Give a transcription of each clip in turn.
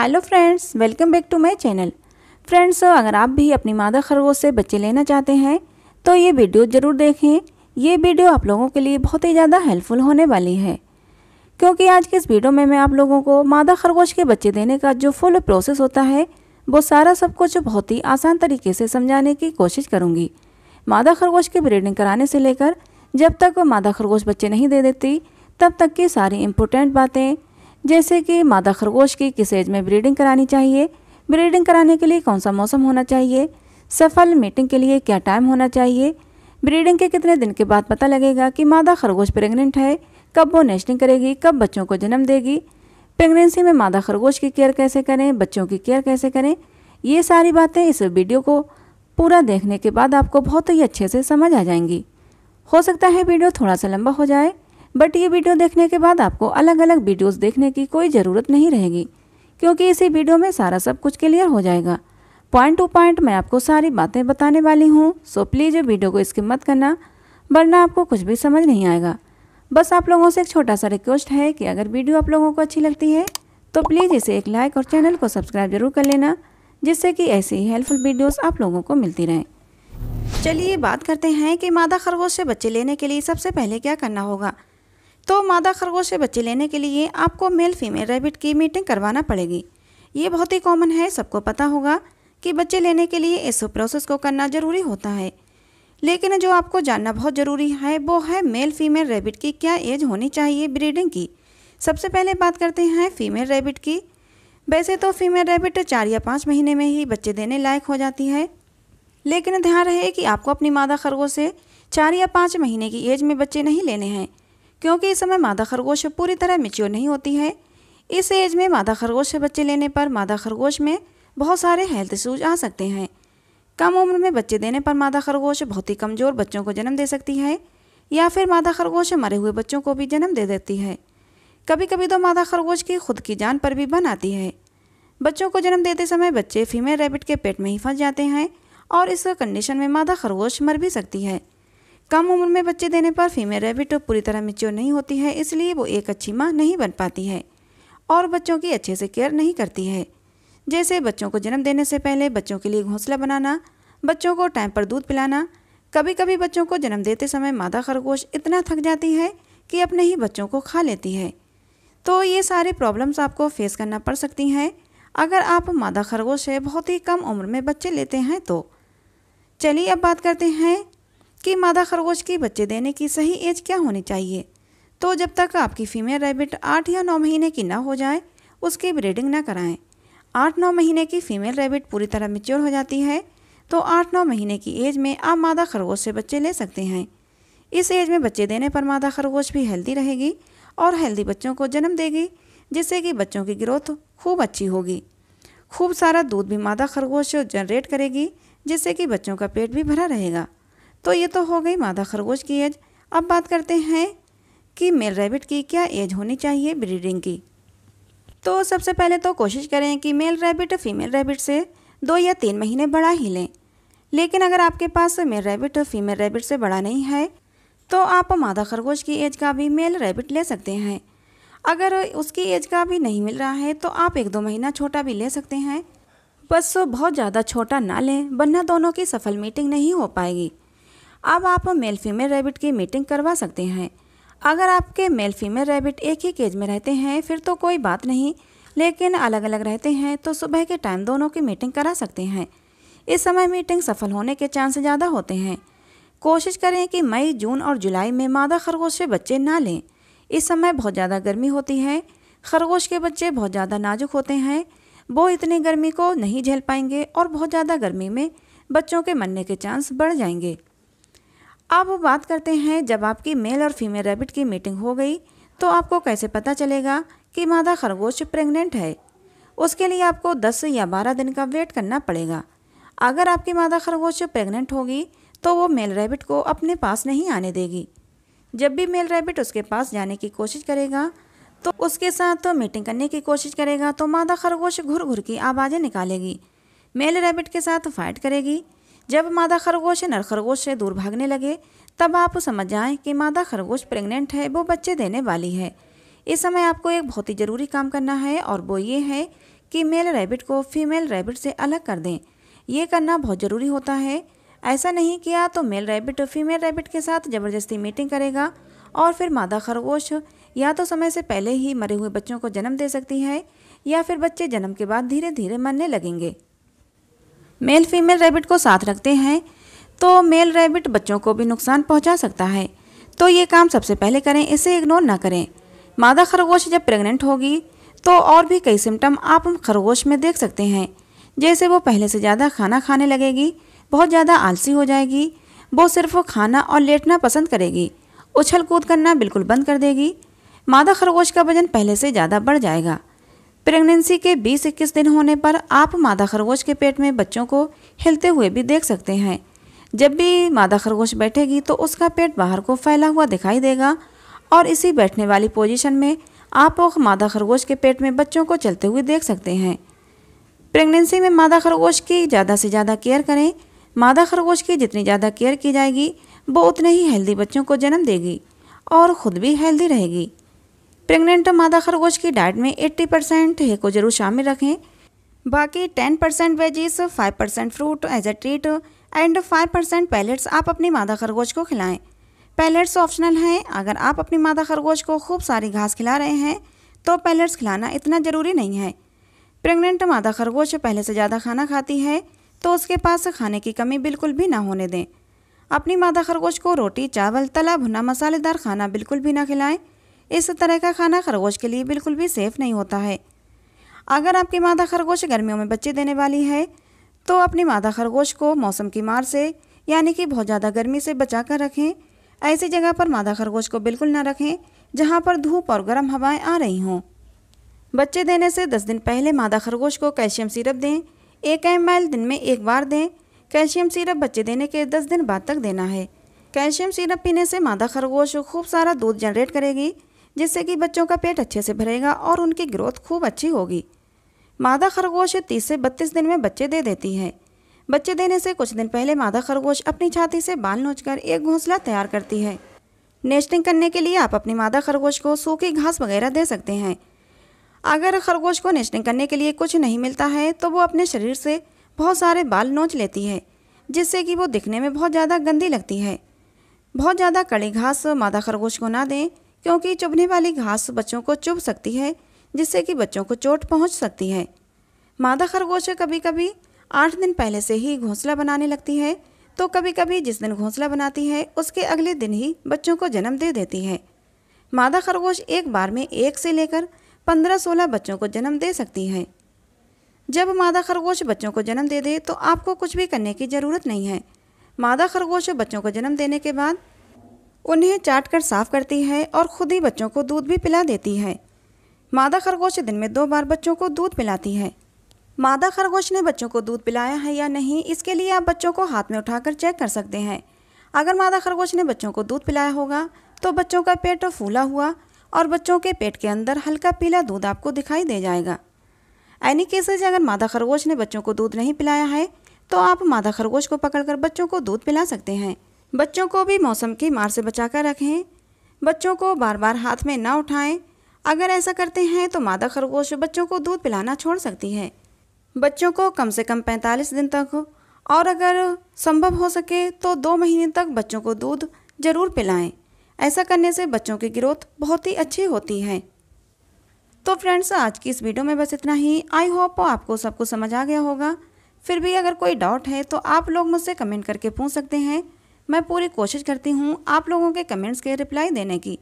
Hello friends, welcome back to my channel. Friends, अगर आप भी अपनी मादा खरगोश से बच्चे लेना चाहते हैं तो ये वीडियो ज़रूर देखें। ये वीडियो आप लोगों के लिए बहुत ही ज़्यादा हेल्पफुल होने वाली है, क्योंकि आज के इस वीडियो में मैं आप लोगों को मादा खरगोश के बच्चे देने का जो फुल प्रोसेस होता है वो सारा सब कुछ बहुत ही आसान तरीके से समझाने की कोशिश करूँगी। मादा खरगोश की ब्रीडिंग कराने से लेकर जब तक मादा खरगोश बच्चे नहीं दे देती तब तक की सारी इम्पोर्टेंट बातें, जैसे कि मादा खरगोश की किस एज में ब्रीडिंग करानी चाहिए, ब्रीडिंग कराने के लिए कौन सा मौसम होना चाहिए, सफल मीटिंग के लिए क्या टाइम होना चाहिए, ब्रीडिंग के कितने दिन के बाद पता लगेगा कि मादा खरगोश प्रेग्नेंट है, कब वो नेस्टिंग करेगी, कब बच्चों को जन्म देगी, प्रेगनेंसी में मादा खरगोश की केयर कैसे करें, बच्चों की केयर कैसे करें, ये सारी बातें इस वीडियो को पूरा देखने के बाद आपको बहुत ही अच्छे से समझ आ जाएंगी। हो सकता है वीडियो थोड़ा सा लंबा हो जाए, बट ये वीडियो देखने के बाद आपको अलग अलग वीडियोस देखने की कोई ज़रूरत नहीं रहेगी, क्योंकि इसी वीडियो में सारा सब कुछ क्लियर हो जाएगा। पॉइंट टू पॉइंट मैं आपको सारी बातें बताने वाली हूँ, सो प्लीज़ वीडियो को स्किप मत करना, वरना आपको कुछ भी समझ नहीं आएगा। बस आप लोगों से एक छोटा सा रिक्वेस्ट है कि अगर वीडियो आप लोगों को अच्छी लगती है तो प्लीज़ इसे एक लाइक और चैनल को सब्सक्राइब जरूर कर लेना, जिससे कि ऐसी ही हेल्पफुल वीडियोस आप लोगों को मिलती रहें। चलिए बात करते हैं कि मादा खरगोश से बच्चे लेने के लिए सबसे पहले क्या करना होगा। तो मादा खरगोश से बच्चे लेने के लिए आपको मेल फीमेल रैबिट की मीटिंग करवाना पड़ेगी। ये बहुत ही कॉमन है, सबको पता होगा कि बच्चे लेने के लिए इस प्रोसेस को करना ज़रूरी होता है, लेकिन जो आपको जानना बहुत ज़रूरी है वो है मेल फीमेल रैबिट की क्या एज होनी चाहिए ब्रीडिंग की। सबसे पहले बात करते हैं फीमेल रैबिट की। वैसे तो फीमेल रैबिट 4 या 5 महीने में ही बच्चे देने लायक हो जाती है, लेकिन ध्यान रहे कि आपको अपनी मादा खरगोश से 4 या 5 महीने की एज में बच्चे नहीं लेने हैं, क्योंकि इस समय मादा खरगोश पूरी तरह मैच्योर नहीं होती है। इस एज में मादा खरगोश से बच्चे लेने पर मादा खरगोश में बहुत सारे हेल्थ इश्यूज आ सकते हैं। कम उम्र में बच्चे देने पर मादा खरगोश बहुत ही कमज़ोर बच्चों को जन्म दे सकती है, या फिर मादा खरगोश मरे हुए बच्चों को भी जन्म दे देती है। कभी कभी तो मादा खरगोश की खुद की जान पर भी बन आती है। बच्चों को जन्म देते समय बच्चे फीमेल रैबिट के पेट में ही फंस जाते हैं और इस कंडीशन में मादा खरगोश मर भी सकती है। कम उम्र में बच्चे देने पर फीमेल रैबिट पूरी तरह मैच्योर नहीं होती है, इसलिए वो एक अच्छी माँ नहीं बन पाती है और बच्चों की अच्छे से केयर नहीं करती है, जैसे बच्चों को जन्म देने से पहले बच्चों के लिए घोंसला बनाना, बच्चों को टाइम पर दूध पिलाना। कभी कभी बच्चों को जन्म देते समय मादा खरगोश इतना थक जाती है कि अपने ही बच्चों को खा लेती है। तो ये सारे प्रॉब्लम्स आपको फेस करना पड़ सकती हैं अगर आप मादा खरगोश से बहुत ही कम उम्र में बच्चे लेते हैं तो। चलिए अब बात करते हैं कि मादा खरगोश की बच्चे देने की सही एज क्या होनी चाहिए। तो जब तक आपकी फीमेल रैबिट 8 या 9 महीने की ना हो जाए उसकी ब्रीडिंग ना कराएं। 8-9 महीने की फीमेल रैबिट पूरी तरह मैच्योर हो जाती है, तो 8-9 महीने की एज में आप मादा खरगोश से बच्चे ले सकते हैं। इस एज में बच्चे देने पर मादा खरगोश भी हेल्दी रहेगी और हेल्दी बच्चों को जन्म देगी, जिससे कि बच्चों की ग्रोथ खूब अच्छी होगी। खूब सारा दूध भी मादा खरगोश जनरेट करेगी, जिससे कि बच्चों का पेट भी भरा रहेगा। तो ये तो हो गई मादा खरगोश की एज। अब बात करते हैं कि मेल रैबिट की क्या एज होनी चाहिए ब्रीडिंग की। तो सबसे पहले तो कोशिश करें कि मेल रैबिट फीमेल रैबिट से 2 या 3 महीने बड़ा ही लें, लेकिन अगर आपके पास मेल रैबिट फीमेल रैबिट से बड़ा नहीं है तो आप मादा खरगोश की एज का भी मेल रैबिट ले सकते हैं। अगर उसकी एज का भी नहीं मिल रहा है तो आप 1-2 महीना छोटा भी ले सकते हैं, बस बहुत ज़्यादा छोटा ना लें, वरना दोनों की सफल मीटिंग नहीं हो पाएगी। अब आप मेल फीमेल रैबिट की मीटिंग करवा सकते हैं। अगर आपके मेल फीमेल रैबिट एक ही केज में रहते हैं फिर तो कोई बात नहीं, लेकिन अलग अलग रहते हैं तो सुबह के टाइम दोनों की मीटिंग करा सकते हैं। इस समय मीटिंग सफल होने के चांस ज़्यादा होते हैं। कोशिश करें कि मई, जून और जुलाई में मादा खरगोश से बच्चे ना लें। इस समय बहुत ज़्यादा गर्मी होती है, खरगोश के बच्चे बहुत ज़्यादा नाजुक होते हैं, वो इतनी गर्मी को नहीं झेल पाएंगे और बहुत ज़्यादा गर्मी में बच्चों के मरने के चांस बढ़ जाएंगे। अब बात करते हैं जब आपकी मेल और फीमेल रैबिट की मीटिंग हो गई तो आपको कैसे पता चलेगा कि मादा खरगोश प्रेग्नेंट है। उसके लिए आपको 10 या 12 दिन का वेट करना पड़ेगा। अगर आपकी मादा खरगोश प्रेग्नेंट होगी तो वो मेल रैबिट को अपने पास नहीं आने देगी। जब भी मेल रैबिट उसके पास जाने की कोशिश करेगा तो उसके साथ मीटिंग करने की कोशिश करेगा तो मादा खरगोश घुर घुर की आवाज़ें निकालेगी, मेल रैबिट के साथ फाइट करेगी। जब मादा खरगोश नर खरगोश से दूर भागने लगे तब आप समझ जाएं कि मादा खरगोश प्रेग्नेंट है, वो बच्चे देने वाली है। इस समय आपको एक बहुत ही ज़रूरी काम करना है और वो ये है कि मेल रैबिट को फीमेल रैबिट से अलग कर दें। ये करना बहुत ज़रूरी होता है। ऐसा नहीं किया तो मेल रैबिट फीमेल रैबिट के साथ ज़बरदस्ती मीटिंग करेगा और फिर मादा खरगोश या तो समय से पहले ही मरे हुए बच्चों को जन्म दे सकती है या फिर बच्चे जन्म के बाद धीरे धीरे मरने लगेंगे। मेल फीमेल रैबिट को साथ रखते हैं तो मेल रैबिट बच्चों को भी नुकसान पहुंचा सकता है, तो ये काम सबसे पहले करें, इसे इग्नोर ना करें। मादा खरगोश जब प्रेग्नेंट होगी तो और भी कई सिम्टम आप खरगोश में देख सकते हैं, जैसे वो पहले से ज़्यादा खाना खाने लगेगी, बहुत ज़्यादा आलसी हो जाएगी, वो सिर्फ खाना और लेटना पसंद करेगी, उछल कूद करना बिल्कुल बंद कर देगी। मादा खरगोश का वजन पहले से ज़्यादा बढ़ जाएगा। प्रेगनेंसी के 20-21 दिन होने पर आप मादा खरगोश के पेट में बच्चों को हिलते हुए भी देख सकते हैं। जब भी मादा खरगोश बैठेगी तो उसका पेट बाहर को फैला हुआ दिखाई देगा और इसी बैठने वाली पोजीशन में आप मादा खरगोश के पेट में बच्चों को चलते हुए देख सकते हैं। प्रेगनेंसी में मादा खरगोश की ज़्यादा से ज़्यादा केयर करें। मादा खरगोश की जितनी ज़्यादा केयर की जाएगी वो उतने ही हेल्दी बच्चों को जन्म देगी और ख़ुद भी हेल्दी रहेगी। प्रेग्नेंट मादा खरगोश की डाइट में 80% है को जरूर शामिल रखें, बाकी 10% veggies, 5% fruit as a treat and 5% pellets आप अपनी मादा खरगोश को खिलाएं। पैलेट्स ऑप्शनल हैं। अगर आप अपनी मादा खरगोश को खूब सारी घास खिला रहे हैं तो पैलेट्स खिलाना इतना ज़रूरी नहीं है। प्रेग्नेंट मादा खरगोश पहले से ज़्यादा खाना खाती है तो उसके पास खाने की कमी बिल्कुल भी ना होने दें। अपनी मादा खरगोश को रोटी, चावल, तला भुना मसालेदार खाना बिल्कुल भी ना खिलाएं। इस तरह का खाना खरगोश के लिए बिल्कुल भी सेफ़ नहीं होता है। अगर आपकी मादा खरगोश गर्मियों में बच्चे देने वाली है तो अपनी मादा खरगोश को मौसम की मार से यानी कि बहुत ज़्यादा गर्मी से बचा कर रखें। ऐसी जगह पर मादा खरगोश को बिल्कुल ना रखें जहां पर धूप और गर्म हवाएं आ रही हों। बच्चे देने से 10 दिन पहले मादा खरगोश को कैल्शियम सिरप दें। 1 ml दिन में एक बार दें। कैल्शियम सिरप बच्चे देने के 10 दिन बाद तक देना है। कैल्शियम सिरप पीने से मादा खरगोश खूब सारा दूध जनरेट करेगी, जिससे कि बच्चों का पेट अच्छे से भरेगा और उनकी ग्रोथ खूब अच्छी होगी। मादा खरगोश 30 से 32 दिन में बच्चे दे देती है। बच्चे देने से कुछ दिन पहले मादा खरगोश अपनी छाती से बाल नोचकर एक घोंसला तैयार करती है। नेस्टिंग करने के लिए आप अपनी मादा खरगोश को सूखी घास वगैरह दे सकते हैं। अगर खरगोश को नेस्टिंग करने के लिए कुछ नहीं मिलता है तो वो अपने शरीर से बहुत सारे बाल नोच लेती है, जिससे कि वो दिखने में बहुत ज़्यादा गंदी लगती है। बहुत ज़्यादा कड़ी घास मादा खरगोश को ना दें, क्योंकि चुभने वाली घास बच्चों को चुभ सकती है, जिससे कि बच्चों को चोट पहुंच सकती है। मादा खरगोश कभी कभी 8 दिन पहले से ही घोंसला बनाने लगती है, तो कभी कभी जिस दिन घोंसला बनाती है उसके अगले दिन ही बच्चों को जन्म दे देती है। मादा खरगोश एक बार में 1 से लेकर 15-16 बच्चों को जन्म दे सकती है। जब मादा खरगोश बच्चों को जन्म दे दे तो आपको कुछ भी करने की ज़रूरत नहीं है। मादा खरगोश बच्चों को जन्म देने के बाद उन्हें चाटकर साफ करती है और ख़ुद ही बच्चों को दूध भी पिला देती है। मादा खरगोश दिन में 2 बार बच्चों को दूध पिलाती है। मादा खरगोश ने बच्चों को दूध पिलाया है या नहीं, इसके लिए आप बच्चों को हाथ में उठाकर चेक कर सकते हैं। अगर मादा खरगोश ने बच्चों को दूध पिलाया होगा तो बच्चों का पेट फूला हुआ और बच्चों के पेट के अंदर हल्का पीला दूध आपको दिखाई दे जाएगा। एनी केसेज अगर मादा खरगोश ने बच्चों को दूध नहीं पिलाया है तो आप मादा खरगोश को पकड़कर बच्चों को दूध पिला सकते हैं। बच्चों को भी मौसम की मार से बचाकर रखें। बच्चों को बार बार हाथ में ना उठाएं। अगर ऐसा करते हैं तो मादा खरगोश बच्चों को दूध पिलाना छोड़ सकती है। बच्चों को कम से कम 45 दिन तक और अगर संभव हो सके तो 2 महीने तक बच्चों को दूध जरूर पिलाएं। ऐसा करने से बच्चों की ग्रोथ बहुत ही अच्छी होती है। तो फ्रेंड्स, आज की इस वीडियो में बस इतना ही। आई होप आपको सब कुछ समझ आ गया होगा। फिर भी अगर कोई डाउट है तो आप लोग मुझसे कमेंट करके पूछ सकते हैं। मैं पूरी कोशिश करती हूँ आप लोगों के कमेंट्स के रिप्लाई देने की।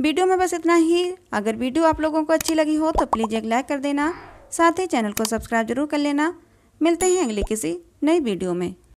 वीडियो में बस इतना ही। अगर वीडियो आप लोगों को अच्छी लगी हो तो प्लीज़ एक लाइक कर देना, साथ ही चैनल को सब्सक्राइब जरूर कर लेना। मिलते हैं अगले किसी नई वीडियो में।